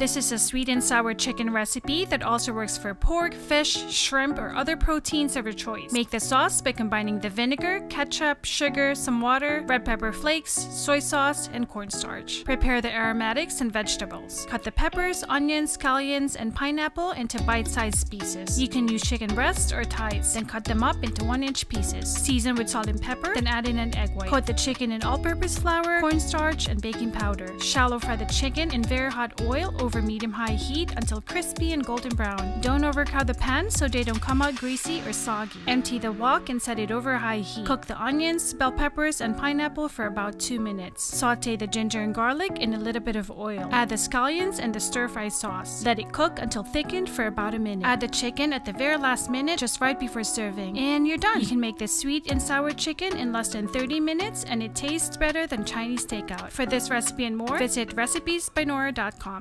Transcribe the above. This is a sweet and sour chicken recipe that also works for pork, fish, shrimp, or other proteins of your choice. Make the sauce by combining the vinegar, ketchup, sugar, some water, red pepper flakes, soy sauce, and cornstarch. Prepare the aromatics and vegetables. Cut the peppers, onions, scallions, and pineapple into bite-sized pieces. You can use chicken breasts or thighs, then cut them up into 1-inch pieces. Season with salt and pepper, then add in an egg white. Coat the chicken in all-purpose flour, cornstarch, and baking powder. Shallow fry the chicken in very hot oil over medium-high heat until crispy and golden brown. Don't overcoat the pan so they don't come out greasy or soggy. Empty the wok and set it over high heat. Cook the onions, bell peppers, and pineapple for about 2 minutes. Saute the ginger and garlic in a little bit of oil. Add the scallions and the stir-fry sauce. Let it cook until thickened for about a minute. Add the chicken at the very last minute, just right before serving. And you're done! You can make this sweet and sour chicken in less than 30 minutes and it tastes better than Chinese takeout. For this recipe and more, visit recipesbynora.com.